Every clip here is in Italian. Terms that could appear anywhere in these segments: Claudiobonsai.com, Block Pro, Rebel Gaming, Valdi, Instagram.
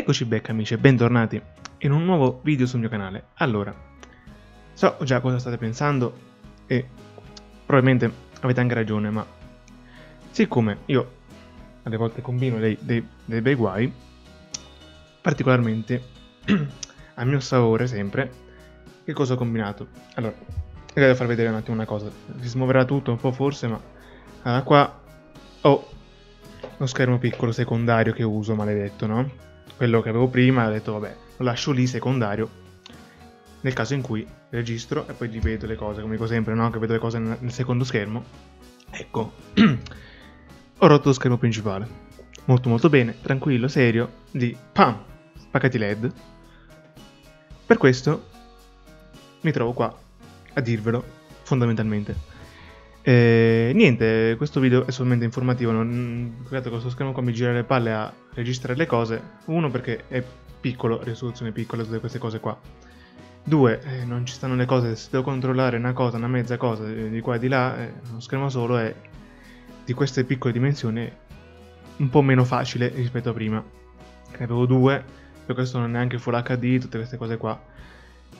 Eccoci back amici e bentornati in un nuovo video sul mio canale. Allora, so già cosa state pensando e probabilmente avete anche ragione, ma siccome io alle volte combino dei bei guai, particolarmente a mio favore sempre, che cosa ho combinato? Allora, devo far vedere un attimo una cosa, si smuoverà tutto un po' forse, ma allora, qua ho lo schermo piccolo secondario che uso, maledetto, no? Quello che avevo prima, ho detto vabbè, lo lascio lì secondario, nel caso in cui registro e poi rivedo le cose, come dico sempre, no? Che vedo le cose nel secondo schermo. Ecco, ho rotto lo schermo principale, molto bene, tranquillo, serio, di pam, spaccati LED. Per questo mi trovo qua a dirvelo, fondamentalmente. Niente, questo video è solamente informativo. Guardate, con questo schermo qua mi gira le palle a registrare le cose. Uno, perché è piccolo, risoluzione piccola, tutte queste cose qua. Due, non ci stanno le cose, se devo controllare una cosa, una mezza cosa, di qua e di là, uno schermo solo è di queste piccole dimensioni un po' meno facile rispetto a prima, ne avevo due, per questo non è neanche Full HD, tutte queste cose qua,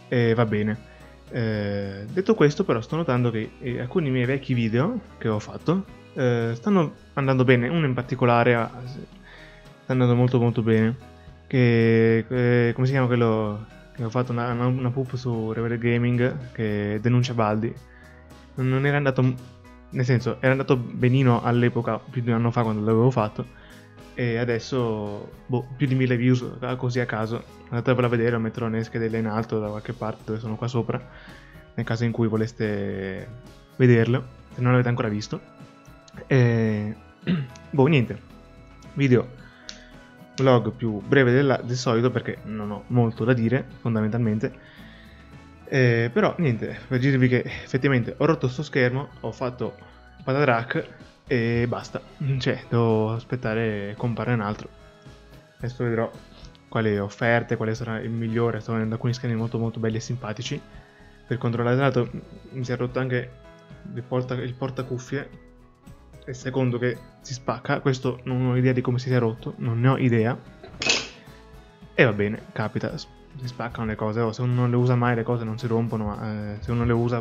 e va bene. Detto questo, però, sto notando che alcuni miei vecchi video che ho fatto stanno andando bene. Uno in particolare sta andando molto bene, che come si chiama quello che ho fatto una pup su Rebel Gaming che denuncia Valdi. Non era andato, nel senso, era andato benino all'epoca, più di un anno fa, quando l'avevo fatto, e adesso boh, più di 1000 views così a caso. Andatevela a vedere, lo metterò nelle schedelle in alto da qualche parte, dove sono qua sopra, nel caso in cui voleste vederlo, se non l'avete ancora visto. Boh, niente, video vlog più breve del solito perché non ho molto da dire fondamentalmente. Però niente, per dirvi che effettivamente ho rotto sto schermo, ho fatto patatrack e basta, cioè devo aspettare compare un altro. Adesso vedrò quali offerte, quale sarà il migliore. Sto vedendo alcuni schermi molto belli e simpatici per controllare. Tra l'altro mi si è rotto anche il portacuffie, e secondo che si spacca, questo non ho idea di come si sia rotto, non ne ho idea, e va bene, capita, si spaccano le cose, se uno non le usa mai le cose non si rompono, ma se uno le usa,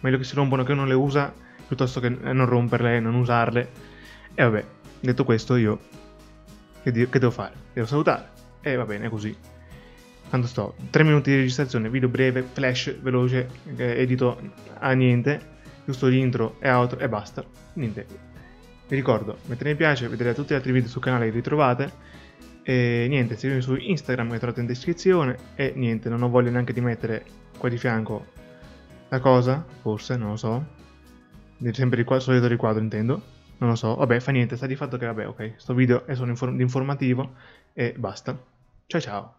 meglio che si rompono che uno le usa, piuttosto che non romperle e non usarle. E vabbè, detto questo, io che devo fare? Devo salutare, e va bene così. Tanto sto 3 minuti di registrazione, video breve, flash, veloce, edito a niente, giusto l'intro e outro e basta. Niente, vi ricordo, mettere mi piace, vedrete tutti gli altri video sul canale che li trovate. E niente, seguimi su Instagram che trovate in descrizione. E niente, non ho voglia neanche di mettere qua di fianco la cosa, forse, non lo so, sempre il solito riquadro intendo, non lo so, vabbè, fa niente, sta di fatto che vabbè, ok, sto video è solo informativo e basta. Ciao ciao!